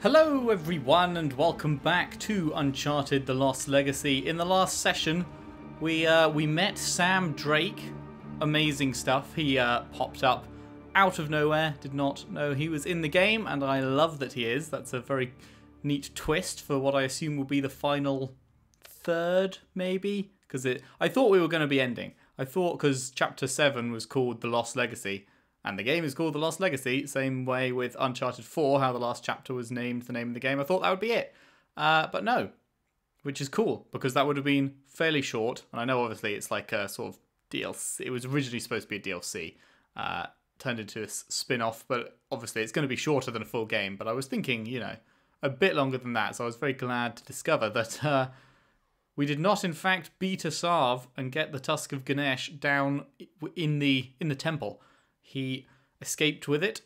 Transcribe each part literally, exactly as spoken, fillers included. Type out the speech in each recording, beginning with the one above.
Hello everyone and welcome back to Uncharted The Lost Legacy. In the last session we uh, we met Sam Drake. Amazing stuff. He uh, popped up out of nowhere. Did not know he was in the game, and I love that he is. That's a very neat twist for what I assume will be the final third, maybe? Because it, I thought we were going to be ending. I thought, because Chapter seven was called The Lost Legacy. And the game is called The Lost Legacy, same way with Uncharted four, how the last chapter was named the name of the game. I thought that would be it. Uh, but no, which is cool, because that would have been fairly short. And I know, obviously, it's like a sort of D L C. It was originally supposed to be a D L C, uh, turned into a spin-off, but obviously it's going to be shorter than a full game. But I was thinking, you know, a bit longer than that, so I was very glad to discover that uh, we did not, in fact, beat Asav and get the Tusk of Ganesh down in the in the temple. He escaped with it.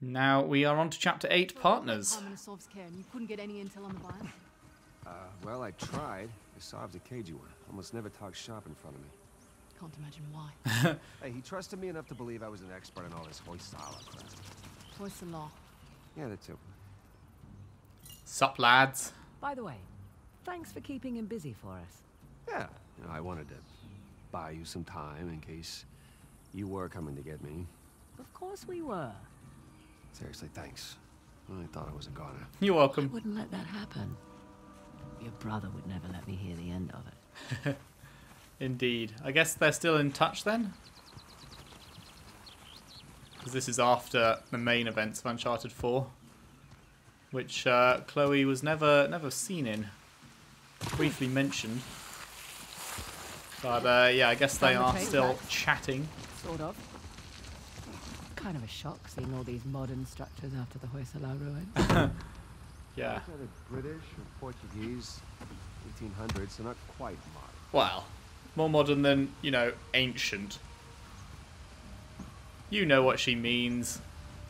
Now we are on to Chapter eight, Partners. You couldn't get any intel on the buyer? Uh, well, I tried. Asav's a cagey one. Almost never talks shop in front of me. Can't imagine why. Hey, he trusted me enough to believe I was an expert in all this Hoysala crap. Hoysala. Yeah, the two. Sup, lads. By the way, thanks for keeping him busy for us. Yeah, you know, I wanted to buy you some time in case... You were coming to get me. Of course we were. Seriously, thanks. I really thought I was a goner. You're welcome. I wouldn't let that happen. Your brother would never let me hear the end of it. Indeed. I guess they're still in touch then? Because this is after the main events of Uncharted four. Which uh, Chloe was never, never seen in. Briefly mentioned. But uh, yeah, I guess they are still chatting. Sort of. Kind of a shock seeing all these modern structures after the Hoysala ruin. Yeah. British or Portuguese, eighteen hundreds, so not quite modern. Well, more modern than, you know, ancient. You know what she means,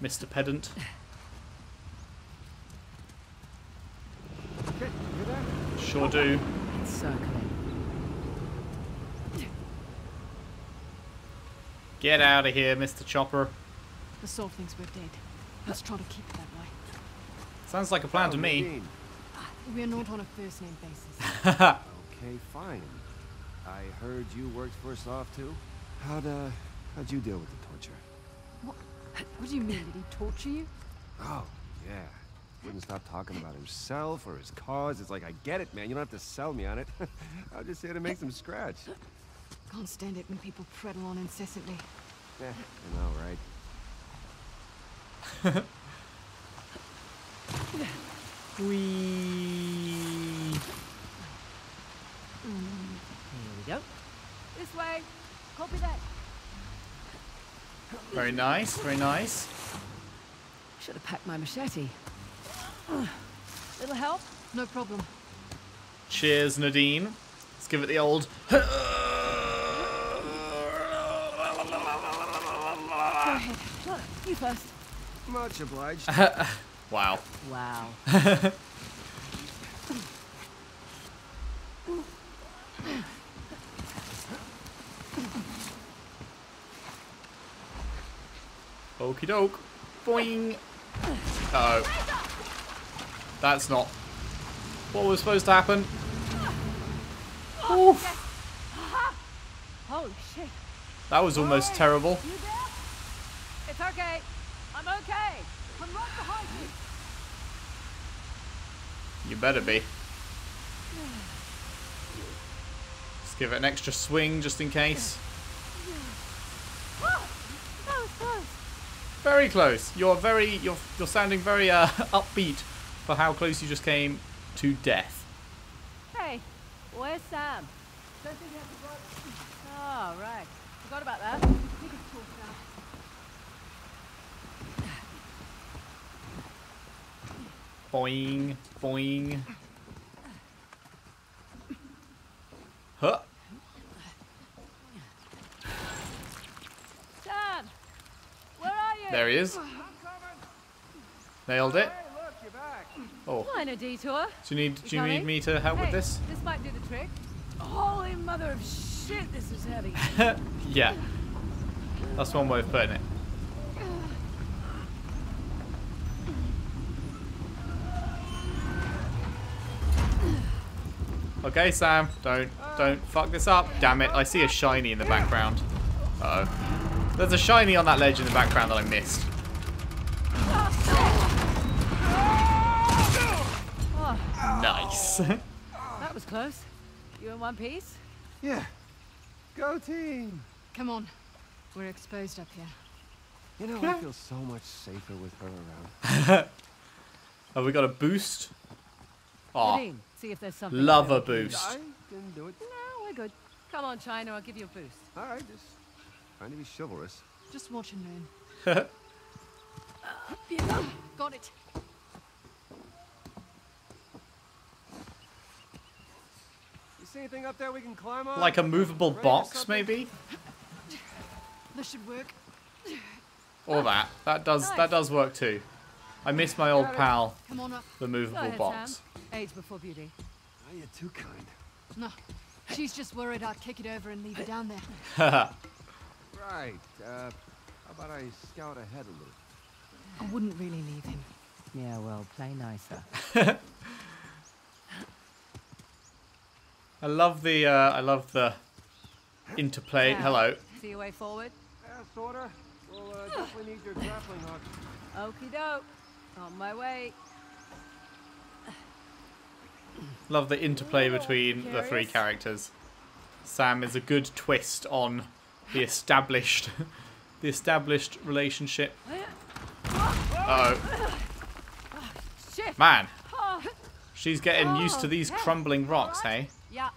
Mister Pedant. Sure do. It's circling. Get out of here, Mister Chopper. The soul thinks we're dead. Let's try to keep it that way. Sounds like a plan oh, to me. We're not on a first name basis. Okay, fine. I heard you worked for us off too. How'd, uh, how'd you deal with the torture? What? What do you mean? Did he torture you? Oh, yeah. Wouldn't stop talking about himself or his cause. It's like, I get it, man. You don't have to sell me on it. I'm just here to make some scratch. Can't stand it when people prattle on incessantly. Yeah, I know, right? Wee. Here we go. This way. Copy that. Very nice, very nice. Should have packed my machete. Little help? No problem. Cheers, Nadine. Let's give it the old... You first. Much obliged. Wow. Wow. Okie doke. Boing. Uh oh. That's not what was supposed to happen. Oof. Holy shit. That was almost terrible. It's okay. I'm okay. I'm right behind you. You better be. Just give it an extra swing just in case. Oh, that was close. Very close. You're very you're you're sounding very uh, upbeat for how close you just came to death. Hey, where's Sam? Don't think you have to run. Oh right. Forgot about that. We can talk now. Boing, boing. Huh? Sam, where are you? There he is. Nailed it. Oh. Mine a detour. Do you need? Do you need me to help hey, with this? This might do the trick. Holy mother of shit! This is heavy. Yeah, that's one way of putting it. Okay, Sam, don't, don't fuck this up. Damn it, I see a shiny in the background. Uh-oh. There's a shiny on that ledge in the background that I missed. Nice. That was close. You in one piece? Yeah. Go team. Come on. We're exposed up here. You know, I feel so much safer with her around. Have we got a boost? Oh, Nadine, see if there's something. Love there. A boost. I didn't do it. No, we're good. Come on, China, I'll give you a boost. All right, just trying to be chivalrous. Just watch and learn. uh, got it. You see anything up there we can climb on? Like a movable box, maybe? This should work. Or that. That does nice. That does work too. I miss my old pal, the movable ahead, box. Sam. Age before beauty. Oh, you're too kind. No, she's just worried I'll kick it over and leave it down there. Right. Uh, how about I scout ahead a little? I wouldn't really leave him. Yeah, well, play nicer. I love the. Uh, I love the interplay. Yeah. Hello. See your way forward. Yeah, sorta. We'll uh, definitely need your grappling hook. Okie doke. On my way. Love the interplay between Curious. the three characters. Sam is a good twist on the established, the established relationship. Uh oh. Man, she's getting used to these crumbling rocks, hey? Yeah.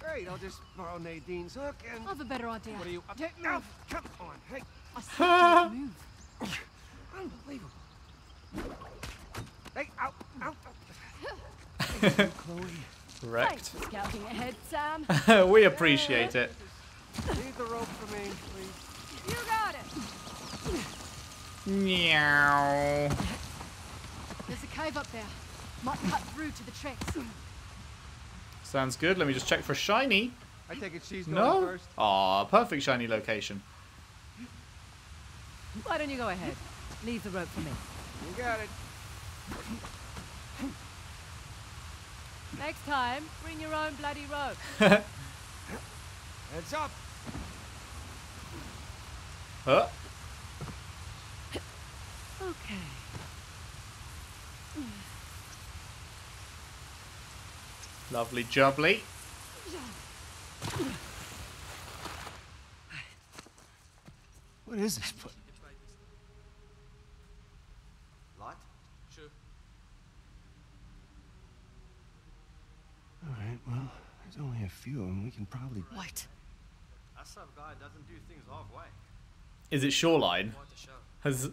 Great. I'll just borrow Nadine's hook and. I've a better idea. What are you up to? No, come on, hey. I move. Unbelievable. Hey, out, out. Chloe. Wrecked. Scouting ahead, Sam. We appreciate it. Leave the rope for me, please. You got it. Meow. There's a cave up there. Might cut through to the tracks. Sounds good. Let me just check for shiny. I take it she's going no? first. Aw, perfect shiny location. Why don't you go ahead? Leave the rope for me. You got it. Next time, bring your own bloody rope. Heads up. Huh? Okay. Lovely jubbly. What is this place? Alright, well, there's only a few of them. We can probably. What? Asav guy doesn't do things halfway. Is it Shoreline? Has.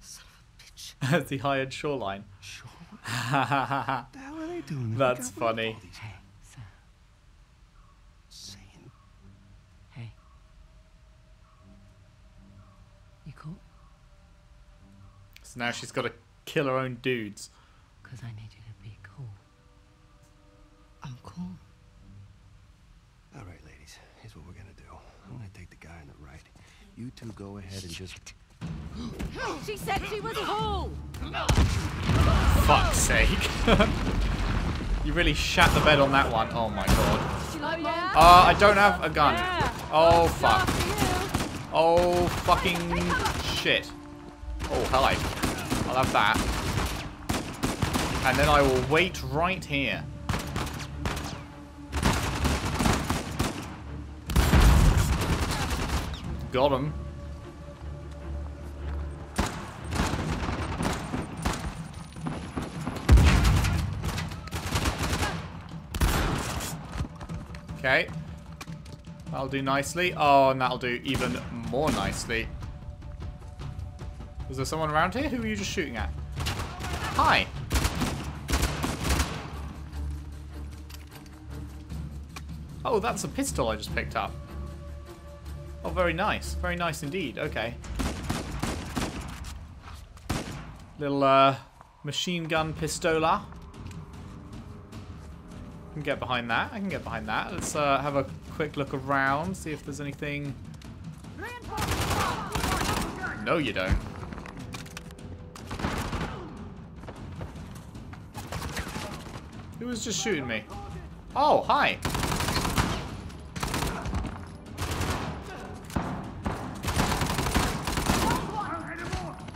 Son of a bitch. Has he hired Shoreline? Shoreline? What the hell are they doing? That's funny. Hey, Sam. Saying. Hey. You cool? So now she's got to kill her own dudes. Because I need you. I'm cool. All right, ladies. Here's what we're gonna do. I'm gonna take the guy on the right. You two go ahead and just. She said she was cool. Fuck's sake! You really shat the bed on that one. Oh my god. Uh, I don't have a gun. Oh fuck. Oh fucking shit. Oh hello. I'll have that. And then I will wait right here. Got him. Okay. That'll do nicely. Oh, and that'll do even more nicely. Is there someone around here? Who were you just shooting at? Hi. Oh, that's a pistol I just picked up. Oh, very nice. Very nice indeed. Okay. Little uh, machine gun pistola. I can get behind that. I can get behind that. Let's uh, have a quick look around, see if there's anything. No, you don't. Who was just shooting me? Oh, hi.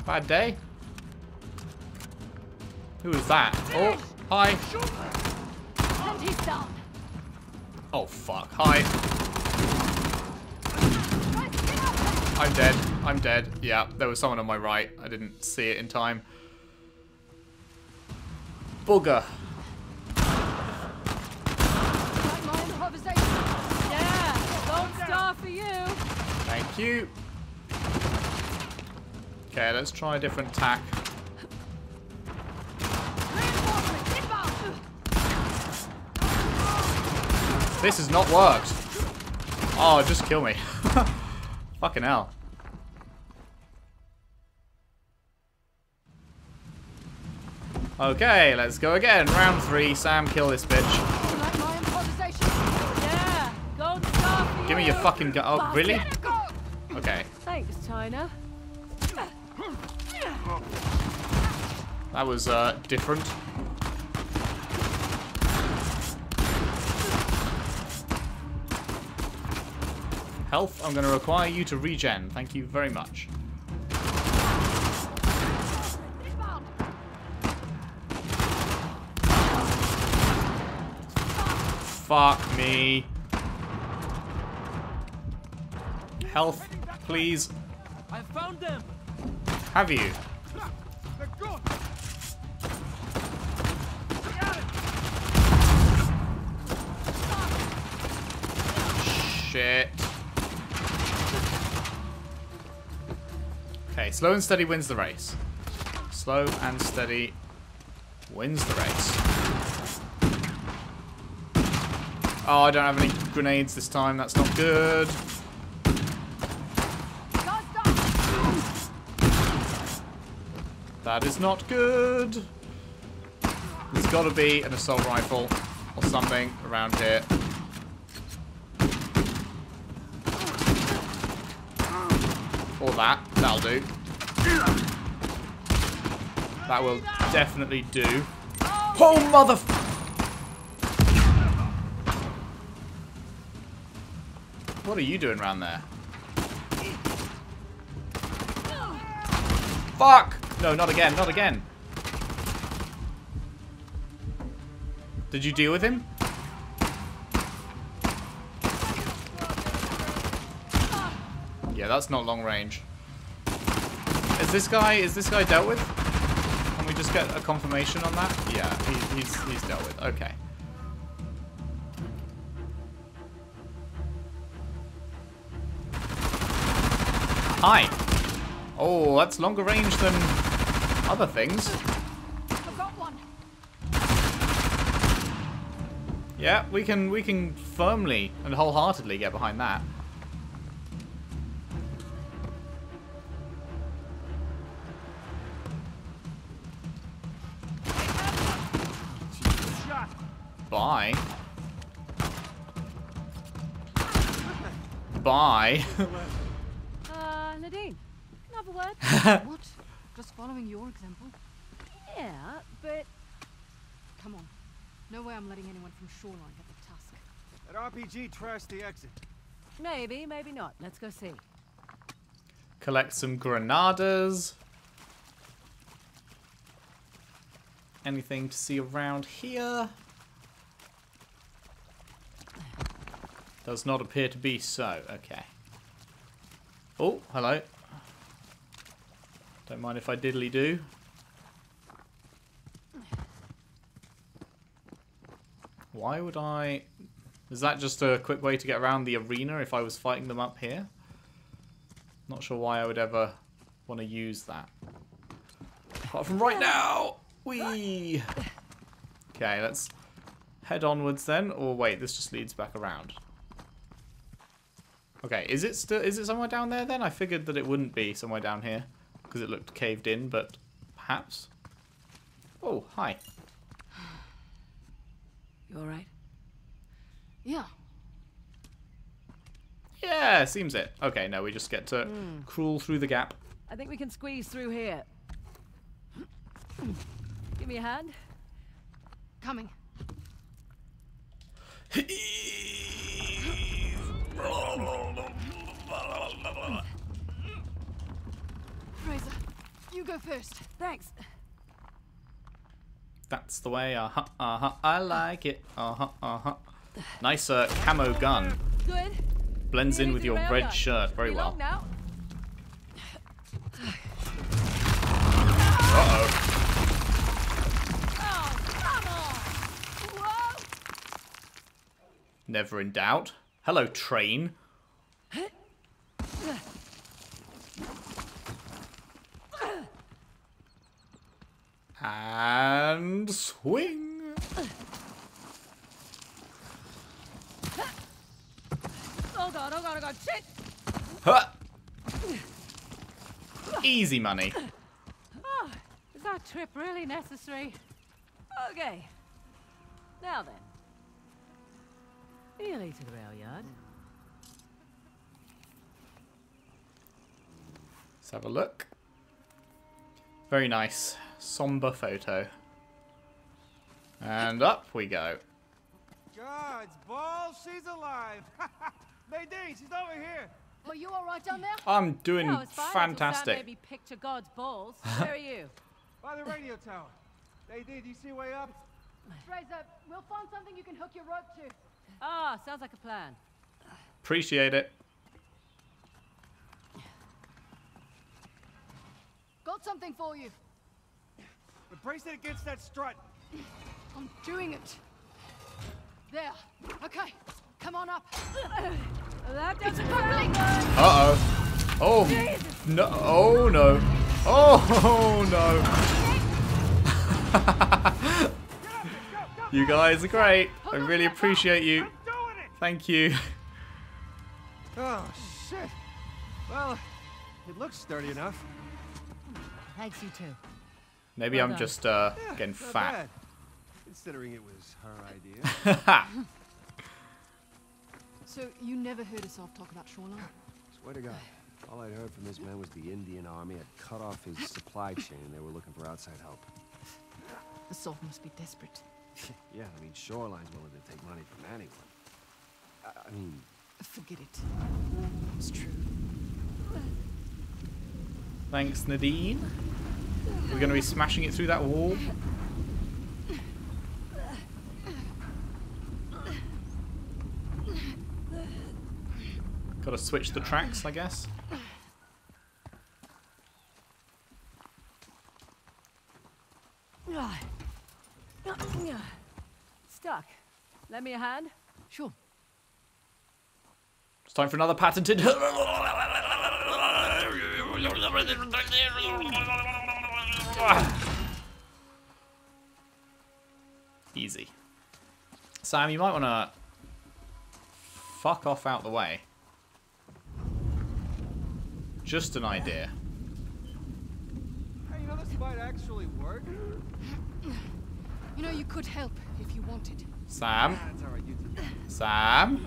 Bad day. Who is that? Oh, hi. Oh, fuck. Hi. I'm dead. I'm dead. Yeah, there was someone on my right. I didn't see it in time. Booger. Thank you. Okay, let's try a different tack. This has not worked. Oh, just kill me. Fucking hell. Okay, let's go again. Round three. Sam, kill this bitch. Give me your fucking gun. Oh, really? Okay. Thanks, China. That was, uh, different. Health, I'm gonna require you to regen. Thank you very much. Fuck me. Health, please. I found them. Have you? Shit. Okay, slow and steady wins the race. Slow and steady wins the race. Oh, I don't have any grenades this time. That's not good. That is not good. There's got to be an assault rifle or something around here. Or that. That'll do. That will definitely do. Oh, mother... What are you doing around there? Fuck! No, not again, not again. Did you deal with him? Yeah, that's not long range. Is this guy, is this guy dealt with? Can we just get a confirmation on that? Yeah, he, he's, he's dealt with. Okay. Hi. Oh, that's longer range than... other things. I've got one. Yeah, we can we can firmly and wholeheartedly get behind that. Bye. Bye. uh, Nadine, another word? What? Just following your example? Yeah, but... Come on. No way I'm letting anyone from Shoreline get the Tusk. That R P G trashed the exit. Maybe, maybe not. Let's go see. Collect some granadas. Anything to see around here? Does not appear to be so. Okay. Oh, hello. Don't mind if I diddly do. Why would I... Is that just a quick way to get around the arena if I was fighting them up here? Not sure why I would ever want to use that. Apart from right now! Whee! Okay, let's head onwards then. Or wait, this just leads back around. Okay, is it still, is it somewhere down there then? I figured that it wouldn't be somewhere down here. Because it looked caved in, but perhaps. Oh, hi. You alright? Yeah. Yeah, seems it. Okay, now we just get to mm. crawl through the gap. I think we can squeeze through here. Give me a hand. Coming. Frazer, you go first. Thanks. That's the way. Uh huh. Uh huh. I like it. Uh huh. Uh huh. Nice uh, camo gun. Good. Blends in with your red shirt very well. Uh-oh. Never in doubt. Hello, train. And swing. Oh god, oh god, oh god, shit. Huh. Easy money. Oh, is that trip really necessary? Okay. Now then. Nearly to the rail yard. Let's have a look. Very nice. Somber photo. And up we go. God's balls, she's alive. Nadine, she's over here. Well, you all right down there? I'm doing no, fantastic. Maybe picture God's balls. Where are you? By the radio tower. Nadine, do you see way up? Frazer, we'll find something you can hook your rope to. Ah, oh, sounds like a plan. Appreciate it. Got something for you. But brace it against that strut. I'm doing it. There. Okay. Come on up. That doesn't work. Uh-oh. Oh. Jesus. No. Oh, no. Oh, no. You guys are great. I really appreciate you. Thank you. Oh, shit. Well, it looks sturdy enough. Thanks, you too. Maybe well I'm done. just uh, yeah, getting fat. Bad. Considering it was her idea. So you never heard us off talk about Shoreline? Swear to God. All I'd heard from this man was the Indian army had cut off his supply chain and they were looking for outside help. The Salt must be desperate. Yeah, I mean, Shoreline's willing to take money from anyone. I, I mean... Forget it. It's true. Thanks, Nadine. We're going to be smashing it through that wall. Got to switch the tracks, I guess. Stuck. Lend me a hand? Sure. It's time for another patented. Easy. Sam, you might want to fuck off out the way. Just an idea. Hey, you know, this might actually work. You know, you could help if you wanted. Sam? Sam?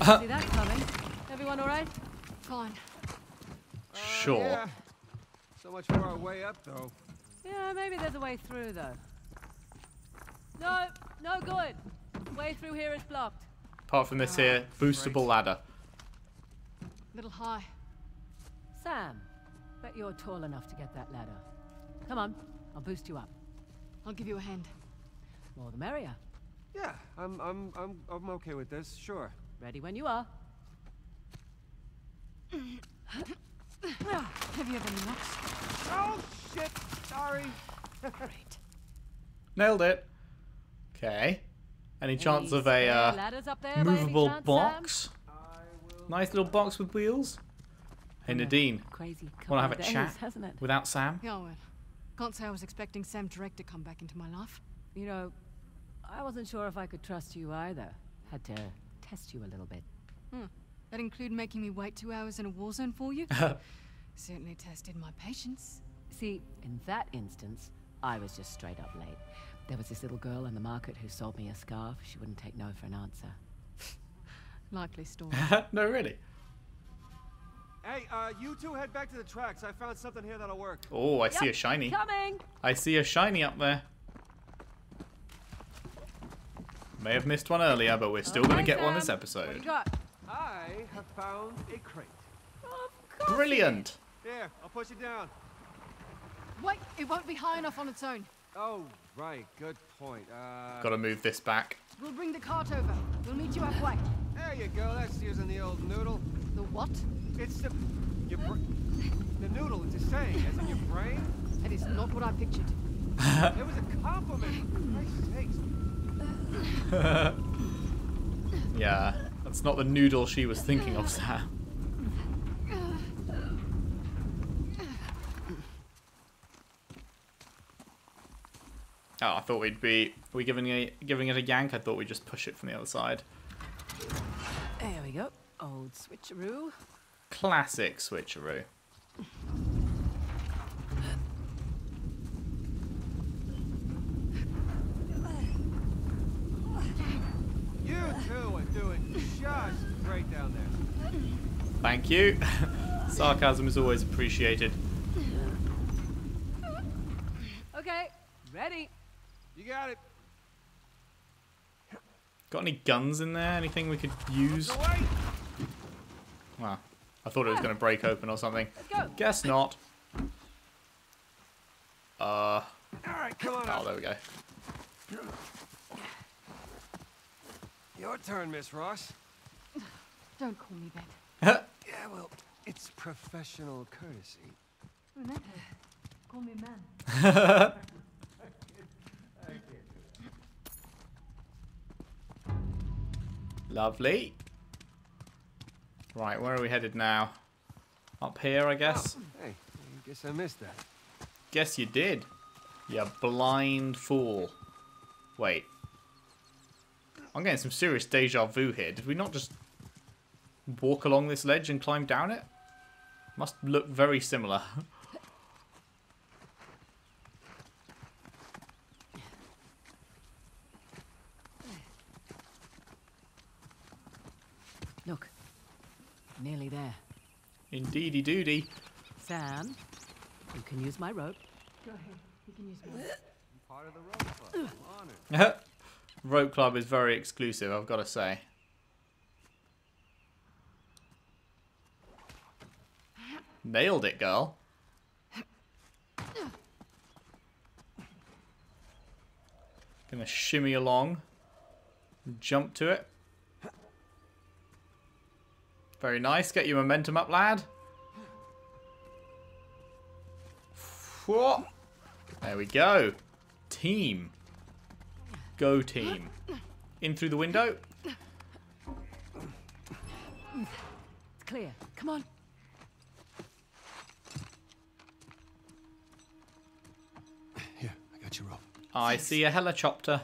See that coming? Everyone all right? Fine. Sure. Uh, yeah. So much for our way up, though. Yeah, maybe there's a way through, though. No, no good. The way through here is blocked. Apart from this here, boostable ladder. Little high. Sam. Bet you're tall enough to get that ladder. Come on, I'll boost you up. I'll give you a hand. More the merrier. Yeah, I'm, I'm, I'm, I'm okay with this. Sure. Ready when you are. Have you ever nuts? Oh shit! Sorry. Great. Nailed it. Okay. Any Please chance of a uh, movable chance, box? Nice little box with wheels. Hey Nadine, crazy want to have a days, chat hasn't it? without Sam? Yeah, well, can't say I was expecting Sam Drake to come back into my life. You know, I wasn't sure if I could trust you either. Had to test you a little bit. Hmm. That include making me wait two hours in a war zone for you? Certainly tested my patience. See, in that instance, I was just straight up late. There was this little girl in the market who sold me a scarf. She wouldn't take no for an answer. Likely story. No, really? Hey, uh, you two head back to the tracks. I found something here that'll work. Oh, I yep. see a shiny. Coming. I see a shiny up there. May have missed one earlier, but we're still going to get one this episode. I have found a crate. Brilliant. There, I'll push it down. Wait, it won't be high enough on its own. Oh, right, good point. Uh... Got to move this back. We'll bring the cart over. We'll meet you halfway. There you go. That's using the old noodle. The what? It's the your br the noodle. It's a saying, isn't your brain? That is not what I pictured. It was a compliment. For yeah, that's not the noodle she was thinking of, Sam. Oh, I thought we'd be are we giving a giving it a yank. I thought we'd just push it from the other side. There we go. Old switcheroo. Classic switcheroo. You two are doing just great down there. Thank you. Sarcasm is always appreciated. Okay, ready. You got it. Got any guns in there? Anything we could use? Wow. I thought it was going to break open or something. Guess not. Uh. All right, come on. Oh, there we go. Your turn, Miss Ross. Don't call me that. Yeah, well, it's professional courtesy. Remember, call me man. Lovely. Right, where are we headed now? Up here, I guess. Oh, hey, I guess I missed that. Guess you did. You blind fool. Wait. I'm getting some serious deja vu here. Did we not just walk along this ledge and climb down it? Must look very similar. Look, nearly there. Indeedy doody. Sam, you can use my rope. Go ahead, you can use my rope. I'm part of the rope club. I'm honored. Rope club is very exclusive, I've got to say. Nailed it, girl. Gonna shimmy along, jump to it. Very nice. Get your momentum up, lad. Whoa. There we go. Team. Go team. In through the window. It's clear. Come on. Here, I got you rope. I see a helicopter.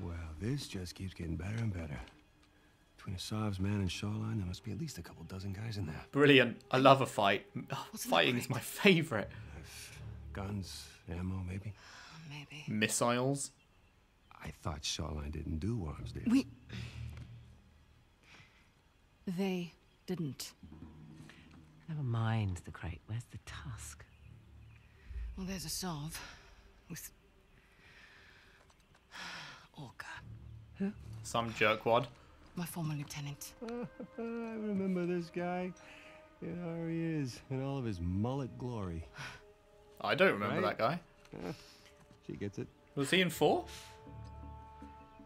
Well, this just keeps getting better and better. Between Asav's man and Shoreline, there must be at least a couple dozen guys in there. Brilliant. I love a fight. Oh, fighting is my favourite. Guns, ammo, maybe? Maybe. Missiles. I thought Shoreline didn't do worms, did we? They didn't. Never mind the crate. Where's the tusk? Well, there's Asav. With... Orca. Who? Some jerkwad. My former lieutenant. I remember this guy. Here he is, in all of his mullet glory. I don't remember right? that guy. Uh, she gets it. Was he in four?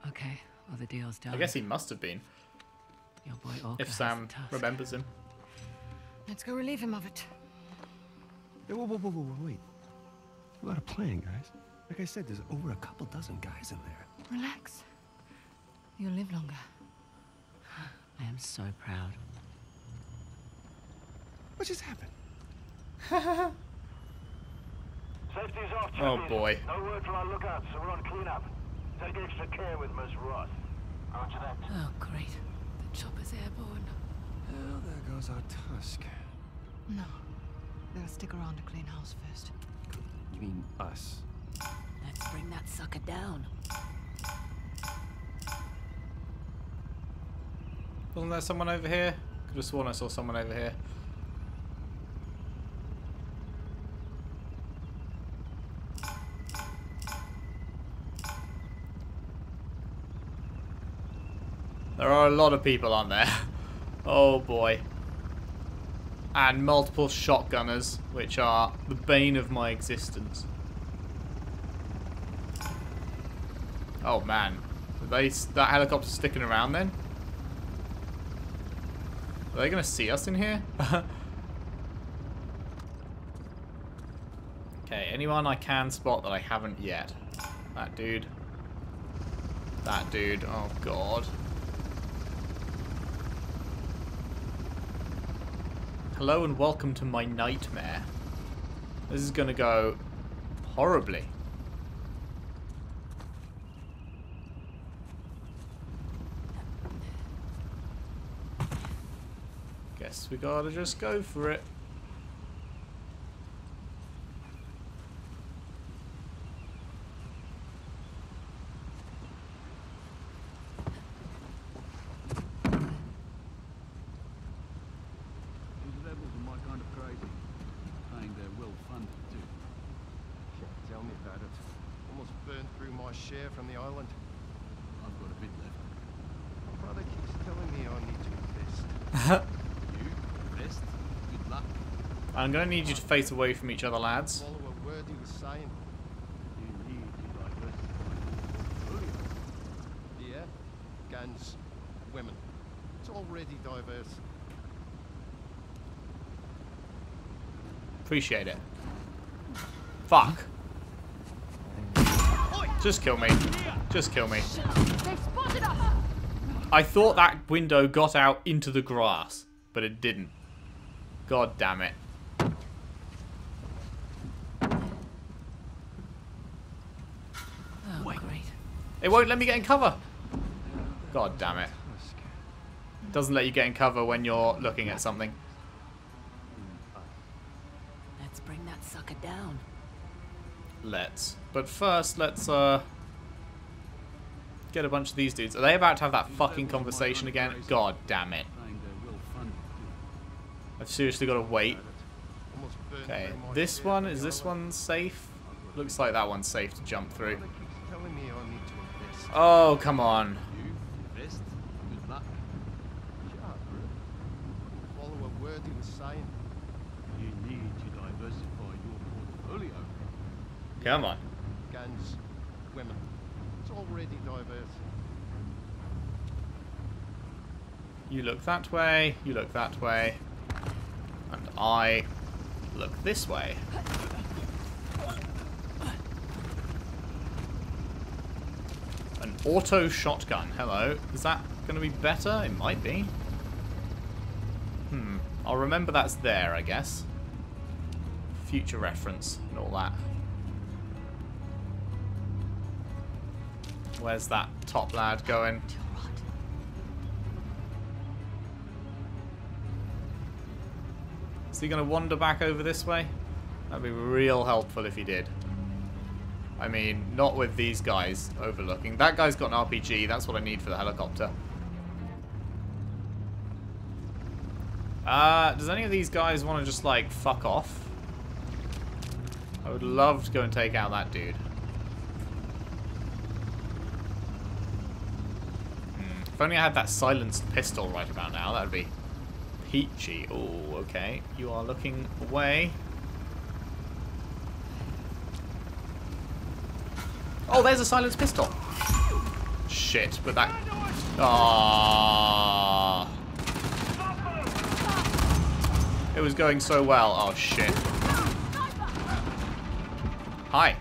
Okay, well the deal's done. I guess he must have been. Your boy Orca if Sam remembers him. Let's go relieve him of it. Hey, whoa, whoa, whoa, whoa, wait. A lot of playing, guys. Like I said, there's over a couple dozen guys in there. Relax. You'll live longer. I am so proud. What just happened? Safety's off, champion. Oh boy. No word from our lookouts, so we're on cleanup. Take extra care with Miss Ross. Roger that. Oh great. The chopper's airborne. Well, there goes our tusk. No. They'll stick around to clean house first. You mean us? Let's bring that sucker down. Wasn't there someone over here? Could have sworn I saw someone over here. There are a lot of people on there. Oh boy. And multiple shotgunners, which are the bane of my existence. Oh man. Are they, that helicopter's sticking around then? Are they going to see us in here? Okay, anyone I can spot that I haven't yet. That dude. That dude. Oh god. Hello and welcome to my nightmare. This is going to go horribly. Guess we gotta just go for it. I'm going to need you to face away from each other, lads. Yeah, guns, women. It's already diverse. Appreciate it. Fuck. Just kill me. Just kill me. I thought that window got out into the grass, but it didn't. God damn it. It won't let me get in cover. God damn it. It doesn't let you get in cover when you're looking at something. Let's bring that sucker down. Let's. But first, let's uh get a bunch of these dudes. Are they about to have that fucking conversation again? God damn it. I've seriously got to wait. Okay, this one, is this one safe? Looks like that one's safe to jump through. Oh, come on. Come on. Guns, women. It's already diverse. You look that way, you look that way, and I look this way. An auto shotgun. Hello. Is that going to be better? It might be. Hmm. I'll remember that's there, I guess. Future reference and all that. Where's that top lad going? Is he going to wander back over this way? That'd be real helpful if he did. I mean, not with these guys overlooking. That guy's got an R P G. That's what I need for the helicopter. Uh, does any of these guys want to just, like, fuck off? I would love to go and take out that dude. Mm. If only I had that silenced pistol right about now. That would be peachy. Oh, okay. You are looking away. Oh, there's a silenced pistol. Shit, but that... Aww. It was going so well. Oh, shit. Hi.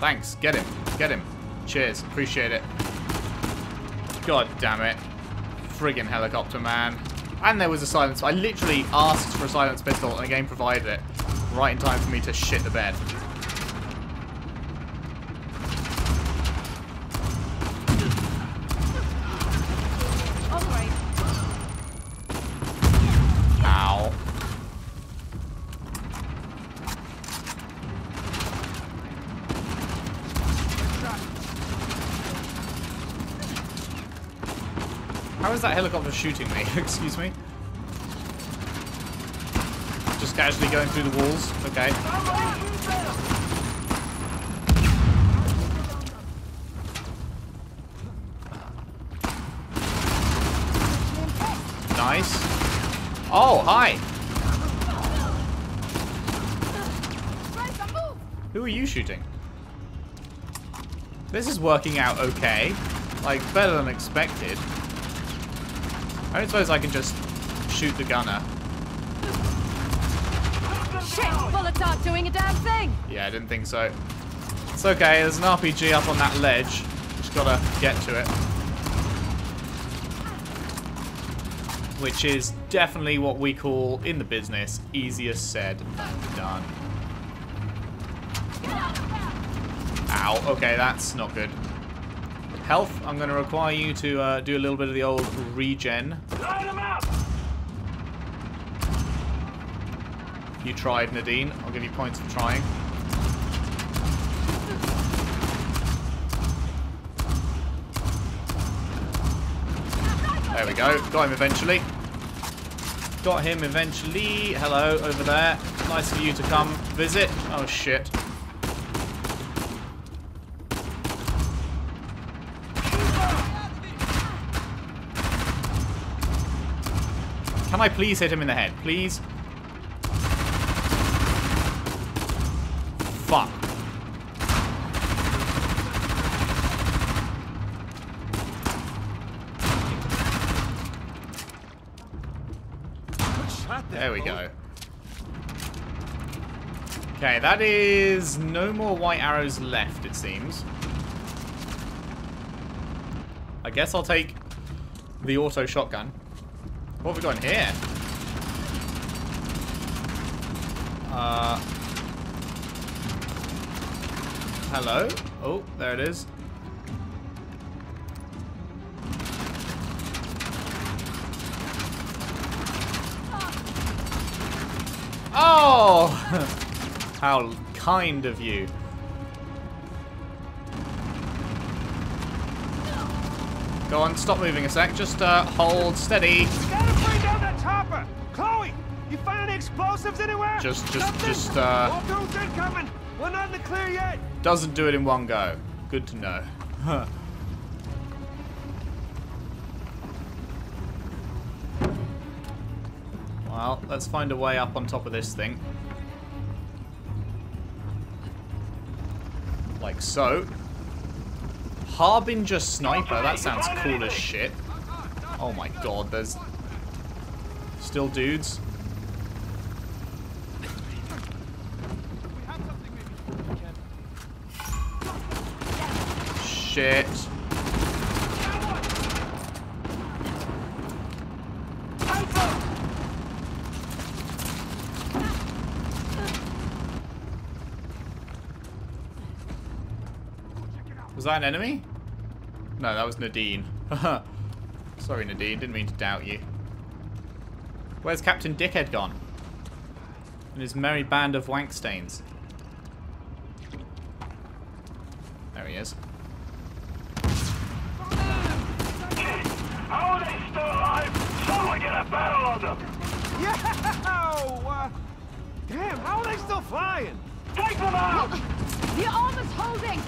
Thanks. Get him. Get him. Cheers. Appreciate it. God damn it. Friggin' helicopter, man. And there was a silenced... I literally asked for a silenced pistol, and the game provided it. Right in time for me to shit the bed. How is that helicopter shooting me? Excuse me. Just casually going through the walls. Okay. Nice. Oh, hi. Who are you shooting? This is working out okay. Like, better than expected. I don't suppose I can just shoot the gunner. Shit, bullets aren't doing a damn thing! Yeah, I didn't think so. It's okay, there's an R P G up on that ledge. Just gotta get to it. Which is definitely what we call, in the business, easier said than done. Ow, okay, that's not good. Health, I'm going to require you to uh, do a little bit of the old regen. Line them up! You tried, Nadine. I'll give you points for trying. There we go. Got him eventually. Got him eventually. Hello, over there. Nice of you to come visit. Oh, shit. Can I please hit him in the head? Please? Fuck. There we go. Okay, that is no more white arrows left, it seems. I guess I'll take the auto shotgun. What have we got in here? Uh, hello? Oh, there it is. Oh! How kind of you. Go on, stop moving a sec. Just uh, hold steady. Chopper! Chloe! You find explosives anywhere? Just, just, Something? just, uh... We're not in the clear yet! Doesn't do it in one go. Good to know. Huh. Well, let's find a way up on top of this thing. Like so. Harbinger sniper, that sounds cool as shit. Oh my god, there's... Still dudes. Shit. Was that an enemy? No, that was Nadine. Sorry, Nadine, didn't mean to doubt you. Where's Captain Dickhead gone? And his merry band of wank stains. There he is. How are they still alive? Someone get a battle on them! Yo! Uh, damn, how are they still flying? Take them out! Look, the arm is holding!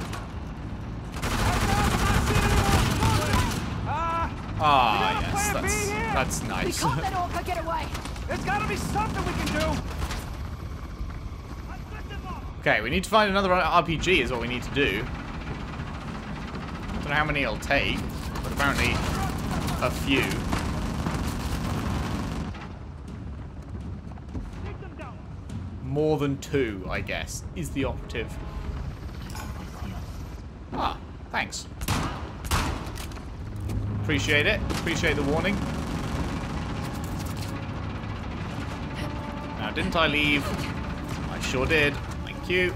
Ah, yes, that's, that's nice. We can't let Orca get away. There's gotta be something we can do. Okay, we need to find another R P G is what we need to do. I don't know how many it'll take, but apparently a few. More than two, I guess, is the operative. Ah, thanks. Appreciate it. Appreciate the warning. Now, didn't I leave? I sure did. Thank you.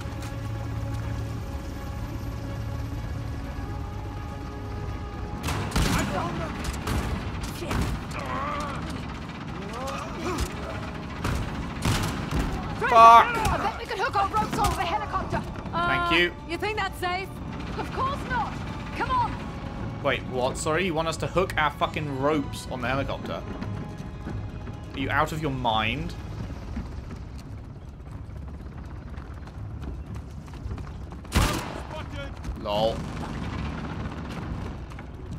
Fuck! I bet we could hook our ropes over the helicopter. Uh, Thank you. You think that's safe? Of course not. Come on. Wait, what? Sorry, you want us to hook our fucking ropes on the helicopter? Are you out of your mind? Lol.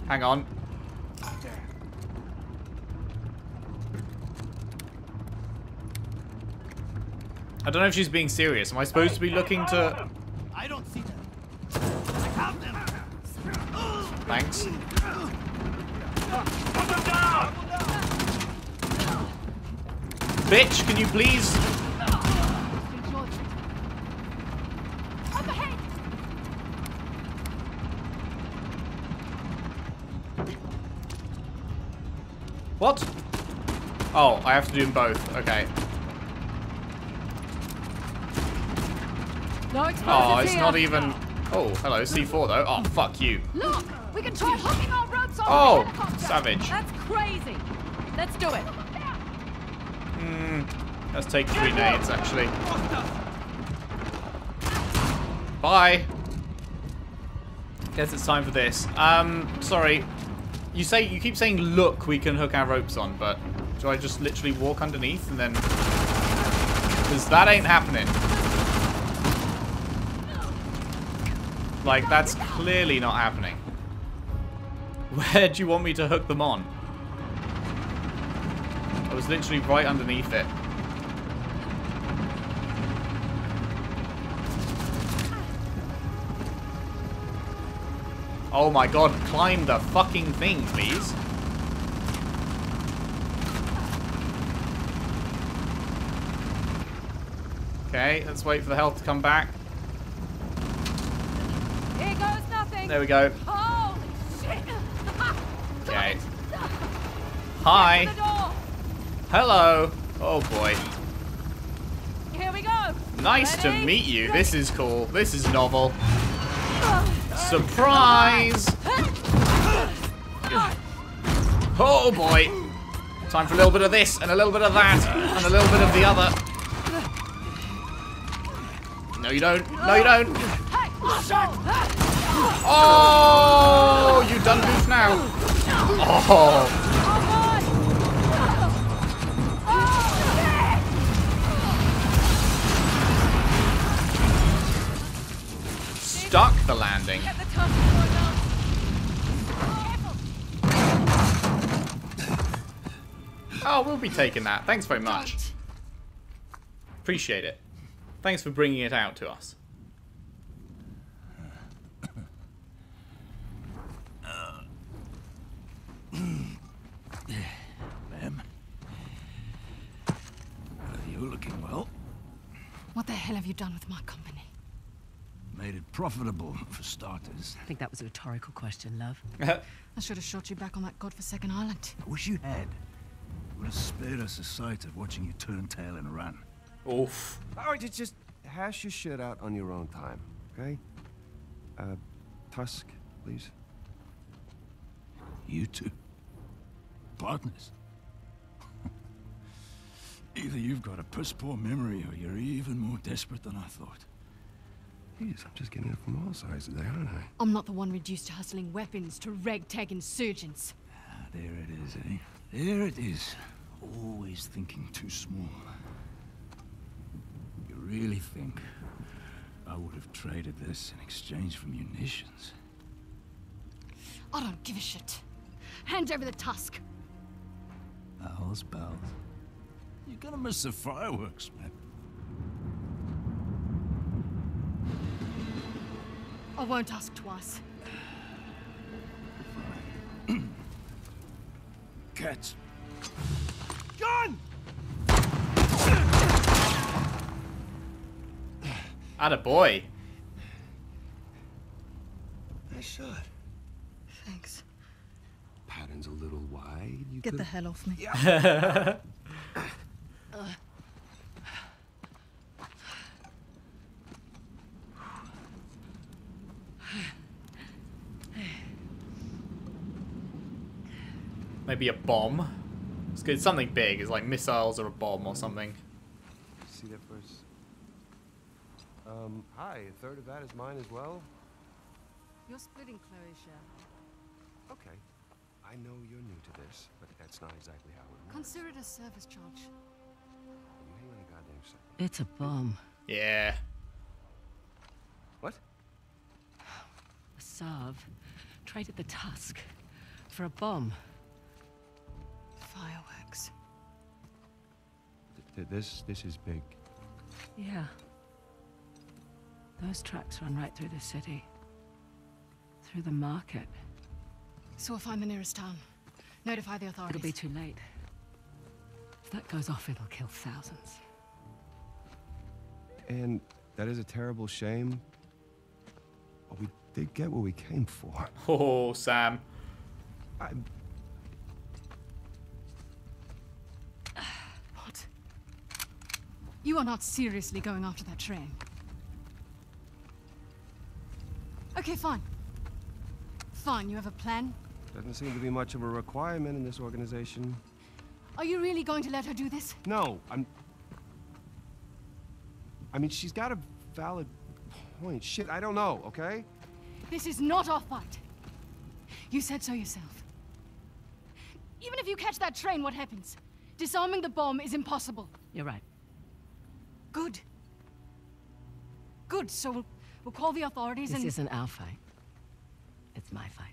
Hang on. I don't know if she's being serious. Am I supposed to be looking to... I don't see them. I have them. Thanks. Put them down! Bitch, can you please... What? Oh, I have to do them both. Okay. No explosives. Oh, it's here. Not even. Oh, hello, C four though. Oh, fuck you. Look, we can try hooking our ropes on. Oh, the helicopter. Savage. That's crazy. Let's do it. Hmm. Let's take three nades actually. Bye. Guess it's time for this. Um, sorry. You say you keep saying, "Look, we can hook our ropes on," but do I just literally walk underneath and then? Because that ain't happening. Like, that's clearly not happening. Where do you want me to hook them on? I was literally right underneath it. Oh my god, climb the fucking thing, please. Okay, let's wait for the health to come back. Here goes nothing. There we go. Holy shit. Okay. Hi. Hello. Oh boy. Here we go. Nice Ready? to meet you. Go. This is cool. This is novel. Surprise! Oh boy! Time for a little bit of this, and a little bit of that, and a little bit of the other. No you don't, no you don't! Oh! You done goof now! Oh! Stuck the landing. Oh, we'll be taking that. Thanks very much. Appreciate it. Thanks for bringing it out to us. Uh, Ma'am, you're looking well. What the hell have you done with my company? Made it profitable, for starters. I think that was a rhetorical question, love. I should have shot you back on that godforsaken island. I wish you had. Would have spared us the sight of watching you turn tail and run. Oof. All right, just hash your shit out on your own time, okay? Uh, Tusk, please. You two? Partners? Either you've got a piss-poor memory or you're even more desperate than I thought. Jeez, I'm just getting it from all sides today, aren't I? I'm not the one reduced to hustling weapons to ragtag insurgents. Ah, there it is, eh? There it is. Always thinking too small. You really think I would have traded this in exchange for munitions? I don't give a shit. Hand over the Tusk. Owl's bells. You're gonna miss the fireworks, man. I won't ask twice. Cats. Gun! Atta boy. Nice shot. Thanks. Pattern's a little wide. You Get could... the hell off me. Yeah. uh. Maybe a bomb. It's good. Something big. It's like missiles or a bomb or something. See that first? Um, hi. A third of that is mine as well. You're splitting Chloe's share. Okay. I know you're new to this, but that's not exactly how it works. Consider it a service charge. You hang on a goddamn second. It's a bomb. Yeah. What? Asav traded the Tusk for a bomb. Fireworks. Th th this this is big. Yeah. Those tracks run right through the city. Through the market. So we'll find the nearest town. Notify the authorities. It'll be too late. If that goes off, it'll kill thousands. And that is a terrible shame. But we did get what we came for. Oh, Sam. I... What? You are not seriously going after that train. Okay, fine. Fine, you have a plan? Doesn't seem to be much of a requirement in this organization. Are you really going to let her do this? No, I'm... I mean, she's got a valid point. Shit, I don't know, okay? This is not our fight. You said so yourself. Even if you catch that train, what happens? Disarming the bomb is impossible. You're right. Good. Good, so we'll, we'll call the authorities and... This isn't our fight. It's my fight.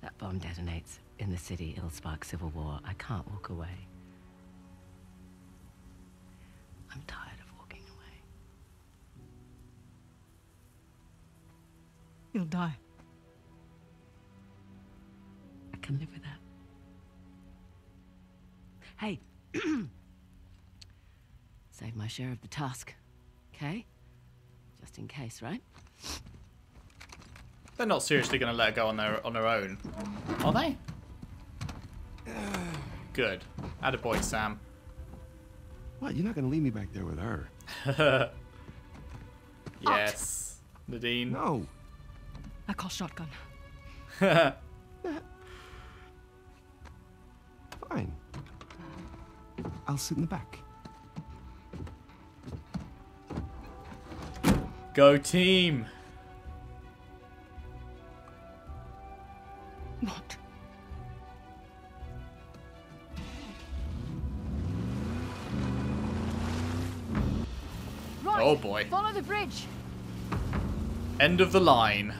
That bomb detonates. In the city, it'll spark civil war. I can't walk away. I'm tired of walking away. You'll die. I can live with that. Hey. Save my share of the task, okay? Just in case, right? They're not seriously going to let her go on their on her own, are they? Good. Attaboy, Sam. What? You're not going to leave me back there with her. Yes. Out. Nadine. No. I call shotgun. Fine. I'll sit in the back. Go team. What? Oh boy. Follow the bridge. End of the line.